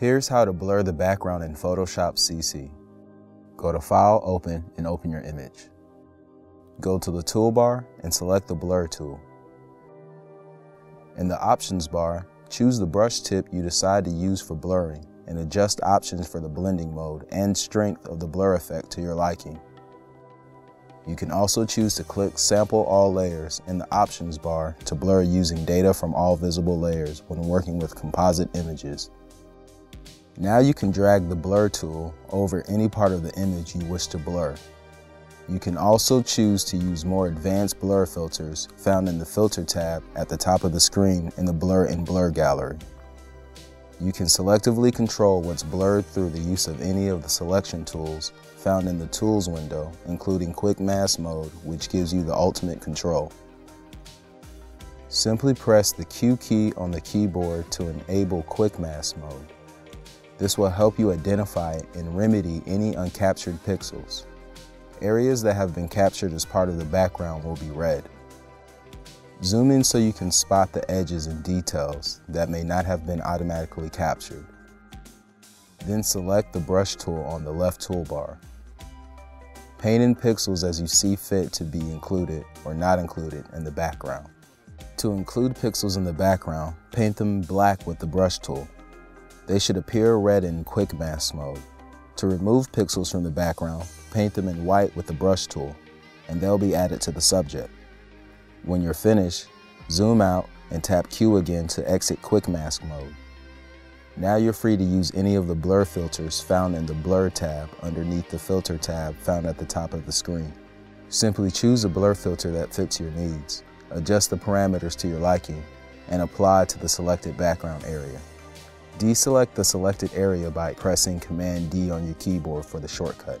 Here's how to blur the background in Photoshop CC. Go to File, Open, and open your image. Go to the toolbar and select the Blur tool. In the options bar, choose the brush tip you decide to use for blurring and adjust options for the blending mode and strength of the blur effect to your liking. You can also choose to click Sample All Layers in the options bar to blur using data from all visible layers when working with composite images. Now you can drag the Blur tool over any part of the image you wish to blur. You can also choose to use more advanced blur filters found in the Filter tab at the top of the screen in the Blur and Blur gallery. You can selectively control what's blurred through the use of any of the selection tools found in the Tools window, including Quick Mask Mode, which gives you the ultimate control. Simply press the Q key on the keyboard to enable Quick Mask Mode. This will help you identify and remedy any uncaptured pixels. Areas that have been captured as part of the background will be red. Zoom in so you can spot the edges and details that may not have been automatically captured. Then select the Brush tool on the left toolbar. Paint in pixels as you see fit to be included or not included in the background. To include pixels in the background, paint them black with the Brush tool. They should appear red in Quick Mask Mode. To remove pixels from the background, paint them in white with the Brush tool, and they'll be added to the subject. When you're finished, zoom out and tap Q again to exit Quick Mask Mode. Now you're free to use any of the blur filters found in the Blur tab underneath the Filter tab found at the top of the screen. Simply choose a blur filter that fits your needs, adjust the parameters to your liking, and apply to the selected background area. Deselect the selected area by pressing Command D on your keyboard for the shortcut.